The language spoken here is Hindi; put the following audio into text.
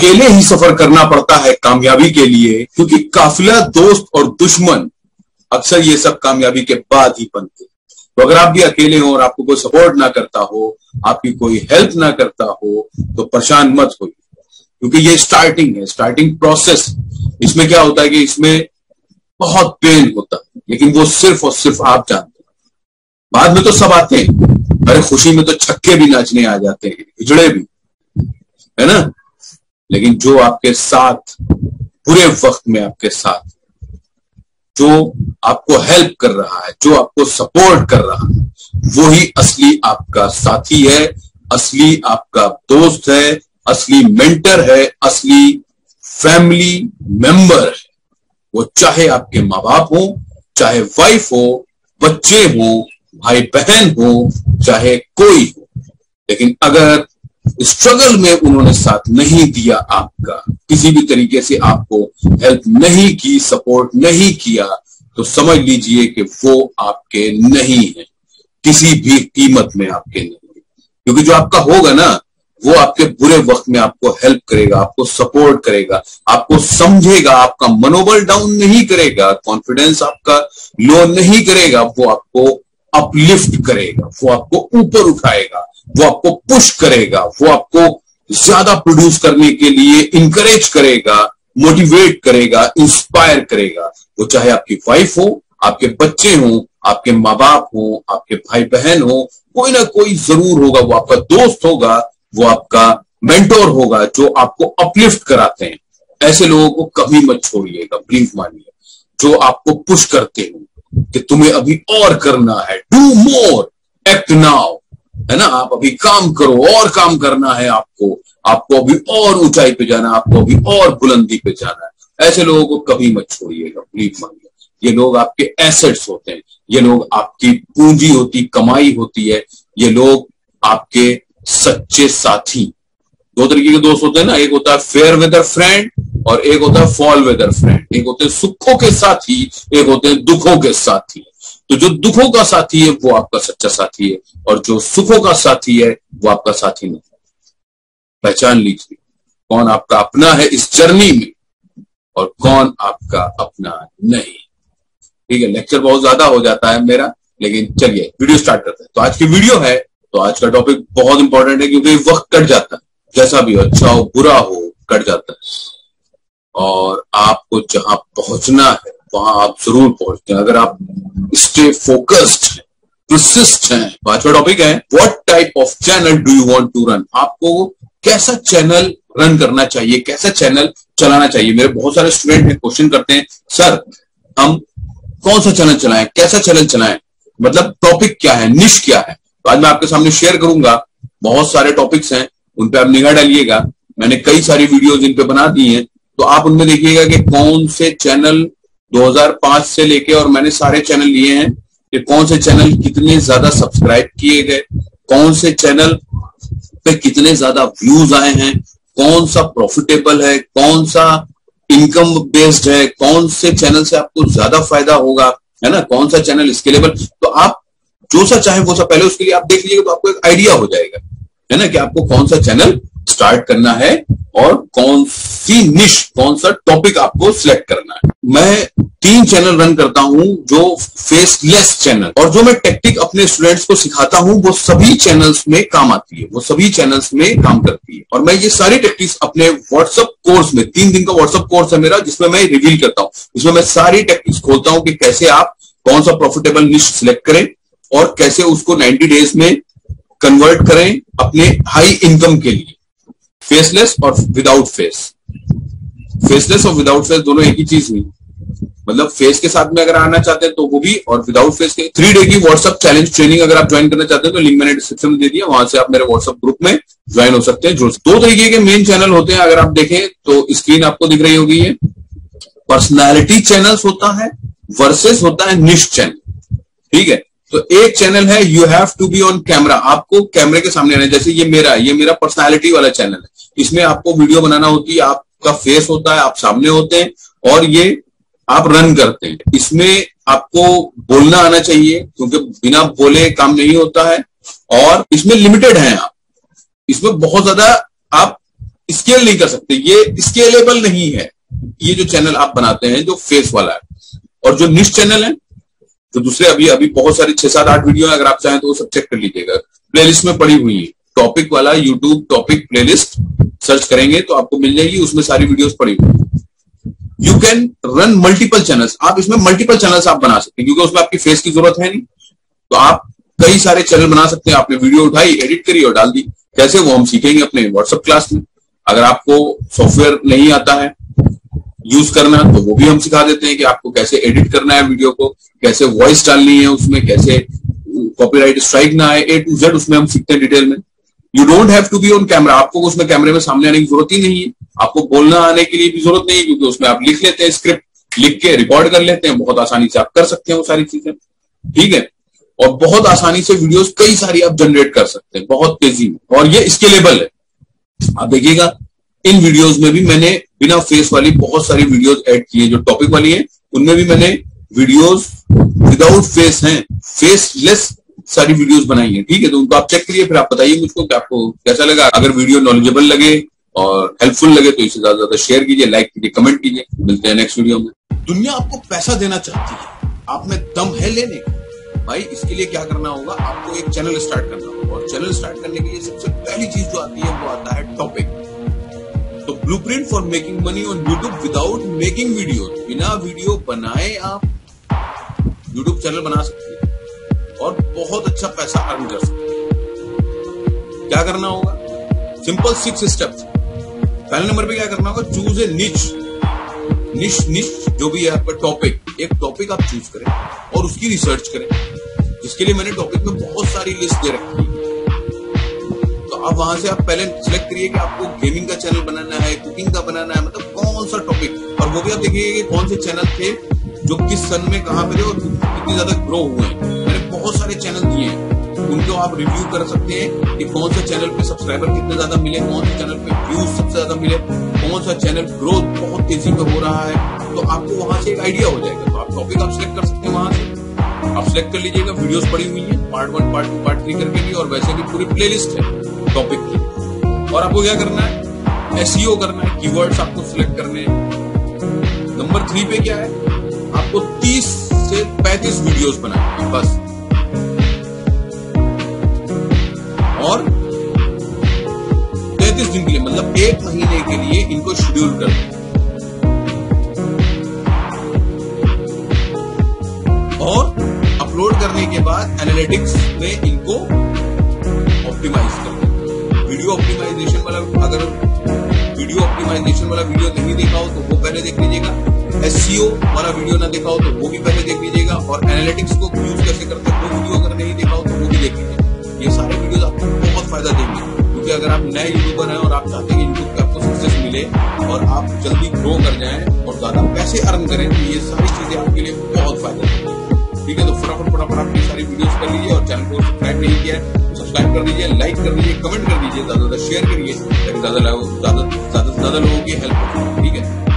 अकेले ही सफर करना पड़ता है कामयाबी के लिए, क्योंकि काफिला, दोस्त और दुश्मन अक्सर ये सब कामयाबी के बाद ही बनते। तो अगर आप भी अकेले हो और आपको कोई सपोर्ट ना करता हो, आपकी कोई हेल्प ना करता हो, तो परेशान मत होइए, क्योंकि ये स्टार्टिंग है, स्टार्टिंग प्रोसेस। इसमें क्या होता है कि इसमें बहुत पेन होता है, लेकिन वो सिर्फ और सिर्फ आप जानते हैं। बाद में तो सब आते हैं, अरे खुशी में तो छक्के भी नाचने आ जाते हैं, हिजड़े भी, है ना। लेकिन जो आपके साथ पूरे वक्त में आपके साथ, जो आपको हेल्प कर रहा है, जो आपको सपोर्ट कर रहा है, वो ही असली आपका साथी है, असली आपका दोस्त है, असली मेंटर है, असली फैमिली मेंबर है। वो चाहे आपके माँ बाप हो, चाहे वाइफ हो, बच्चे हो, भाई बहन हो, चाहे कोई हो। लेकिन अगर स्ट्रगल में उन्होंने साथ नहीं दिया आपका, किसी भी तरीके से आपको हेल्प नहीं की, सपोर्ट नहीं किया, तो समझ लीजिए कि वो आपके नहीं है, किसी भी कीमत में आपके नहीं है। क्योंकि जो आपका होगा ना, वो आपके बुरे वक्त में आपको हेल्प करेगा, आपको सपोर्ट करेगा, आपको समझेगा, आपका मनोबल डाउन नहीं करेगा, कॉन्फिडेंस आपका लो नहीं करेगा, वो आपको अपलिफ्ट करेगा, वो आपको ऊपर उठाएगा, वो आपको पुश करेगा, वो आपको ज्यादा प्रोड्यूस करने के लिए इंकरेज करेगा, मोटिवेट करेगा, इंस्पायर करेगा। वो चाहे आपकी वाइफ हो, आपके बच्चे हो, आपके माँ बाप हो, आपके भाई बहन हो, कोई ना कोई जरूर होगा। वो आपका दोस्त होगा, वो आपका मेंटोर होगा, जो आपको अपलिफ्ट कराते हैं। ऐसे लोगों को कभी मत छोड़िएगा, ब्रीफ मानिए, जो आपको पुश करते हो कि तुम्हें अभी और करना है, डू मोर, एक्ट नाउ, है ना। आप अभी काम करो, और काम करना है आपको, आपको अभी और ऊंचाई पे जाना है, आपको अभी और बुलंदी पे जाना है। ऐसे लोगों को कभी मत छोड़िएगा, ब्रीफ मानिए। ये लोग आपके एसेट्स होते हैं, ये लोग आपकी पूंजी होती, कमाई होती है, ये लोग आपके सच्चे साथी। दो तरीके के दोस्त होते हैं ना, एक होता है फेयर वेदर फ्रेंड और एक होता है फॉल वेदर फ्रेंड। एक होते हैं सुखों के साथी, एक होते हैं दुखों के साथी। तो जो दुखों का साथी है वो आपका सच्चा साथी है, और जो सुखों का साथी है वो आपका साथी नहीं है। पहचान लीजिए कौन आपका अपना है इस जर्नी में और कौन आपका अपना नहीं। ठीक है, लेक्चर बहुत ज्यादा हो जाता है मेरा, लेकिन चलिए वीडियो स्टार्ट करते हैं। तो आज की वीडियो है, तो आज का टॉपिक बहुत इंपॉर्टेंट है, क्योंकि वक्त कट जाता है, जैसा भी हो, अच्छा हो बुरा हो, कट जाता है। और आपको जहां पहुंचना है वहां आप जरूर पहुंचते हैं, अगर आप स्टे फोकस्ड हैं, परसिस्ट हैं। पांचवा टॉपिक है, what type of channel do you want to run. आपको कैसा चैनल रन करना चाहिए, कैसा चैनल चलाना चाहिए। मेरे बहुत सारे स्टूडेंट हैं, क्वेश्चन करते हैं, सर हम कौन सा चैनल चलाएं, कैसा चैनल चलाएं, मतलब टॉपिक क्या है, निश क्या है। तो आज मैं आपके सामने शेयर करूंगा, बहुत सारे टॉपिक्स हैं, उन पे आप निगाह डालिएगा। मैंने कई सारी वीडियोज इन पे बना दी हैं, तो आप उनमें देखिएगा कि कौन से चैनल 2005 से लेके, और मैंने सारे चैनल लिए हैं कि कौन से चैनल कितने ज्यादा सब्सक्राइब किए गए, कौन से चैनल पे कितने ज्यादा व्यूज आए हैं, कौन सा प्रॉफिटेबल है, कौन सा इनकम बेस्ड है, कौन से चैनल से आपको ज्यादा फायदा होगा, है ना, कौन सा चैनल स्केलेबल। तो आप जो सा चाहे वो सा पहले उसके लिए आप देख लीजिएगा, तो आपको एक आइडिया हो जाएगा, है ना, कि आपको कौन सा चैनल स्टार्ट करना है और कौन सी निश, कौन सा टॉपिक आपको सिलेक्ट करना है। मैं 3 चैनल रन करता हूं, जो फेसलेस चैनल, और जो मैं टेक्टिक अपने स्टूडेंट्स को सिखाता हूं वो सभी चैनल्स में काम आती है, वो सभी चैनल्स में काम करती है। और मैं ये सारी टेक्टिक्स अपने व्हाट्सएप कोर्स में, 3 दिन का व्हाट्सएप कोर्स है मेरा, जिसमें मैं रिवील करता हूँ, जिसमें मैं सारी टेक्टिक्स खोलता हूँ कि कैसे आप कौन सा प्रॉफिटेबल निश सिलेक्ट करें और कैसे उसको 90 डेज में कन्वर्ट करें अपने हाई इनकम के लिए। फेसलेस और विदाउट फेस, फेसलेस और विदाउट फेस दोनों एक ही चीज नहीं, मतलब फेस के साथ में अगर आना चाहते हैं तो वो भी, और विदाउट फेस के 3 डे की व्हाट्सएप चैलेंज ट्रेनिंग अगर आप ज्वाइन करना चाहते हैं तो लिंक मैंने डिस्क्रिप्शन में दे दिया, वहां से आप मेरे व्हाट्सएप ग्रुप में ज्वाइन हो सकते हैं। जो 2 तरीके के मेन चैनल होते हैं, अगर आप देखें तो स्क्रीन आपको दिख रही होगी, ये पर्सनैलिटी चैनल होता है वर्सेस होता है निश चैनल। ठीक है, तो एक चैनल है you have to be on camera, आपको कैमरे के सामने आना है। जैसे ये मेरा पर्सनालिटी वाला चैनल है, इसमें आपको वीडियो बनाना होती है, आपका फेस होता है, आप सामने होते हैं और ये आप रन करते हैं। इसमें आपको बोलना आना चाहिए, क्योंकि बिना बोले काम नहीं होता है, और इसमें लिमिटेड है आप, इसमें बहुत ज्यादा आप स्केल नहीं कर सकते, ये स्केलेबल नहीं है। ये जो चैनल आप बनाते हैं जो फेस वाला है और जो निश चैनल है, तो दूसरे अभी अभी बहुत सारी 6-7-8 वीडियो है, अगर आप चाहें तो वो सब चेक कर लीजिएगा, प्लेलिस्ट में पड़ी हुई है। टॉपिक वाला यूट्यूब टॉपिक प्लेलिस्ट सर्च करेंगे तो आपको मिल जाएगी, उसमें सारी वीडियोस पड़ी हुई। You can run multiple channels, आप इसमें मल्टीपल चैनल्स आप बना सकते हैं क्योंकि उसमें आपकी फेस की जरूरत है नहीं, तो आप कई सारे चैनल बना सकते हैं। आपने वीडियो उठाई, एडिट करी और डाल दी, कैसे वो हम सीखेंगे अपने व्हाट्सएप क्लास में। अगर आपको सॉफ्टवेयर नहीं आता है यूज करना तो वो भी हम सिखा देते हैं कि आपको कैसे एडिट करना है वीडियो को, कैसे वॉइस डालनी है उसमें, कैसे कॉपीराइट स्ट्राइक ना आए, A to Z उसमें हम सीखते हैं डिटेल में। You don't have to be on camera, आपको उसमें कैमरे में सामने आने की जरूरत ही नहीं है, आपको बोलना आने के लिए भी जरूरत नहीं है क्योंकि उसमें आप लिख लेते हैं, स्क्रिप्ट लिख के रिकॉर्ड कर लेते हैं, बहुत आसानी से आप कर सकते हैं वो सारी चीजें, ठीक है। और बहुत आसानी से वीडियोस कई सारी आप जनरेट कर सकते हैं बहुत तेजी में, और ये स्केलेबल है। आप देखिएगा इन वीडियोस में भी मैंने बिना फेस वाली बहुत सारी वीडियोस ऐड की है, जो टॉपिक वाली है उनमें भी मैंने वीडियोस विदाउट फेस हैं, फेसलेस सारी वीडियोस बनाई है, ठीक है। तो उनको आप चेक करिए, फिर आप बताइए मुझको कि आपको कैसा लगा। अगर वीडियो नॉलेजेबल लगे और हेल्पफुल लगे तो इसे ज्यादा से ज्यादा शेयर कीजिए, लाइक कीजिए, कमेंट कीजिए। मिलते हैं नेक्स्ट वीडियो में। दुनिया आपको पैसा देना चाहती है, आप में दम है लेने का? भाई इसके लिए क्या करना होगा, आपको एक चैनल स्टार्ट करना होगा, और चैनल स्टार्ट करने के लिए सबसे पहली चीज जो आती है वो आता है टॉपिक। तो blueprint for making money on YouTube without making video, बिना वीडियो बनाए आप यूट्यूब चैनल बना सकते हैं और बहुत अच्छा पैसा अर्न कर सकते हैं। क्या करना होगा, सिंपल 6 स्टेप्स। पहले नंबर पे क्या करना होगा, चूज ए निश जो भी है आपका टॉपिक, एक टॉपिक आप चूज करें और उसकी रिसर्च करें, जिसके लिए मैंने टॉपिक में बहुत सारी लिस्ट दे रखी है। अब वहां से आप पहले सिलेक्ट करिए कि आपको गेमिंग का चैनल बनाना है, कुकिंग का बनाना है, मतलब कौन सा टॉपिक, और वो भी आप देखिए कि कौन से चैनल थे जो किस सन में कहां पे थे और कितनी ज्यादा ग्रो हुए हैं। मैंने बहुत सारे चैनल दिए हैं, उनको आप रिव्यू कर सकते हैं कि कौन सा चैनल पे सब्सक्राइबर कितने ज्यादा मिले, कौन से चैनल पे व्यूज सबसे ज्यादा मिले, कौन सा चैनल ग्रोथ बहुत तेजी में हो रहा है, तो आपको वहां से एक आइडिया हो जाएगा। तो आप टॉपिक आप सिलेक्ट कर सकते हैं, वहां से आप सिलेक्ट कर लीजिएगा। वीडियोस पड़ी हुई है पार्ट 1, पार्ट 2, पार्ट 3 करके भी, और वैसे भी पूरी प्लेलिस्ट है टॉपिक की। और आपको क्या करना है, एसईओ करना है, कीवर्ड्स आपको सिलेक्ट करने हैं। नंबर 3 पे क्या है, आपको 30 से 35 वीडियोस बनानी है बस, और 33 दिन के लिए, मतलब 1 महीने के लिए इनको शेड्यूल करना है। और अपलोड करने के बाद एनालिटिक्स में इनको ऑप्टिमाइज करना है। वीडियो ऑप्टिमाइजेशन वाला वीडियो नहीं देखा हो तो वो पहले देख लीजिएगा, एसईओ वाला वीडियो ना देखा हो तो वो भी पहले देख लीजिएगा, और एनालिटिक्स को यूज कैसे करते हैं वो वीडियो अगर नहीं देखा हो तो वो भी देख लीजिए। ये सारे वीडियोस आपको बहुत फायदा देंगे, क्योंकि अगर आप नए यूट्यूबर हैं और आप चाहते हैं यूट्यूब पे आपको सक्सेस मिले और आप जल्दी ग्रो कर जाए और ज्यादा पैसे अर्न करें, तो ये सारी चीजें आपके लिए बहुत फायदा देंगी, ठीक है। तो फटाफट आप ये सारी वीडियोज कर लीजिए, और चैनल को सब्सक्राइब नहीं किया है सब्सक्राइब कर दीजिए, लाइक कर दीजिए, कमेंट कर दीजिए, ज्यादा से ज्यादा शेयर करिए ताकि ज्यादा से ज्यादा लोगों की हेल्प हो, ठीक है।